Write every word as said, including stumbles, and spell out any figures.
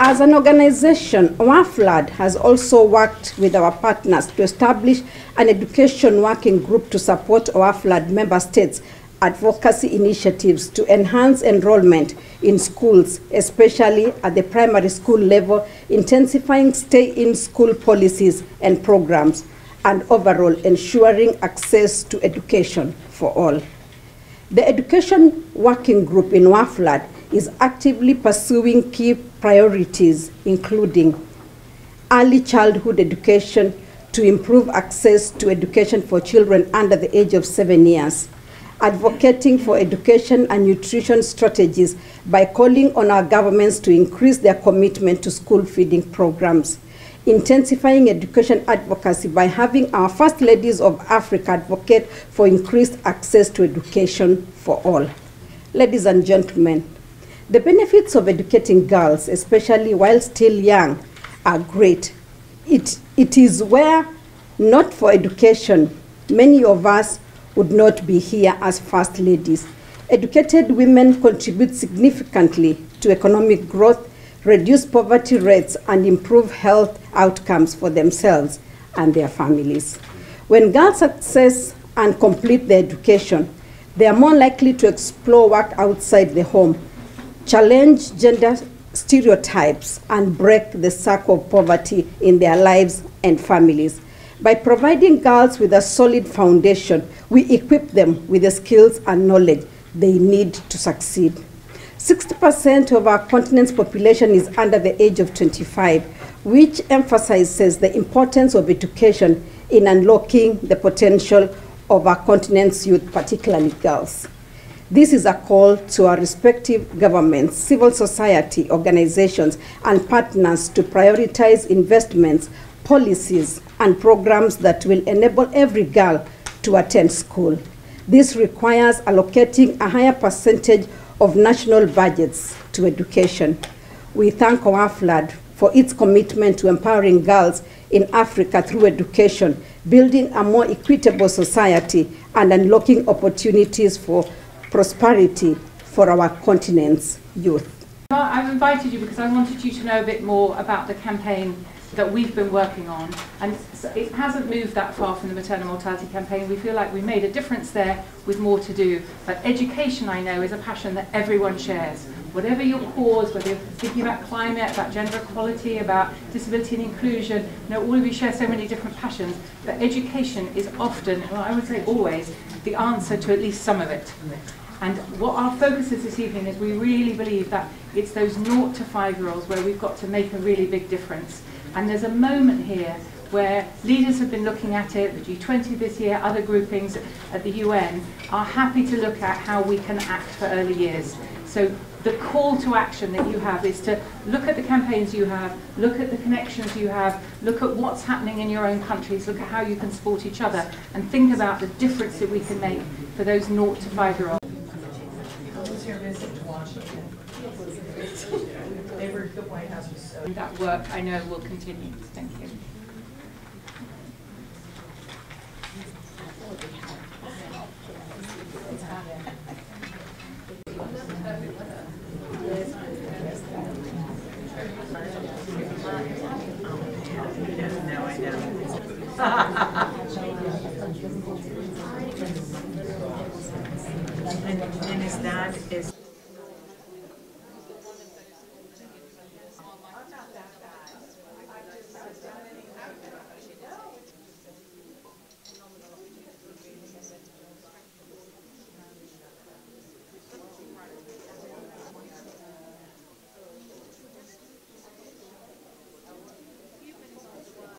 As an organization, WAFLAD has also worked with our partners to establish an education working group to support WAFLAD member states' advocacy initiatives to enhance enrollment in schools, especially at the primary school level, intensifying stay-in-school policies and programs, and overall ensuring access to education for all. The Education Working Group in WAFLAD is actively pursuing key priorities, including early childhood education to improve access to education for children under the age of seven years, advocating for education and nutrition strategies by calling on our governments to increase their commitment to school feeding programs, intensifying education advocacy by having our First Ladies of Africa advocate for increased access to education for all. Ladies and gentlemen, the benefits of educating girls, especially while still young, are great. It, it is where, not for education, many of us would not be here as first ladies. Educated women contribute significantly to economic growth, reduce poverty rates, and improve health outcomes for themselves and their families. When girls access and complete their education, they are more likely to explore work outside the home, challenge gender stereotypes, and break the cycle of poverty in their lives and families. By providing girls with a solid foundation, we equip them with the skills and knowledge they need to succeed. sixty percent of our continent's population is under the age of twenty-five, which emphasizes the importance of education in unlocking the potential of our continent's youth, particularly girls. This is a call to our respective governments, civil society organizations, and partners to prioritize investments, policies, and programs that will enable every girl to attend school. This requires allocating a higher percentage of national budgets to education. We thank WAFLAD for its commitment to empowering girls in Africa through education, building a more equitable society, and unlocking opportunities for prosperity for our continent's youth. Well, I've invited you because I wanted you to know a bit more about the campaign that we've been working on, and it hasn't moved that far from the maternal mortality campaign. We feel like we made a difference there with more to do, but education, I know, is a passion that everyone shares. Whatever your cause, whether you're thinking about climate, about gender equality, about disability and inclusion, you know, all of you share so many different passions, but education is often, well, I would say always, the answer to at least some of it. And what our focus is this evening is we really believe that it's those naught to five year olds where we've got to make a really big difference. And there's a moment here where leaders have been looking at it, the G twenty this year, other groupings at the U N are happy to look at how we can act for early years. So the call to action that you have is to look at the campaigns you have, look at the connections you have, look at what's happening in your own countries, look at how you can support each other, and think about the difference that we can make for those naught to five year olds. That work, I know, will continue. Thank you.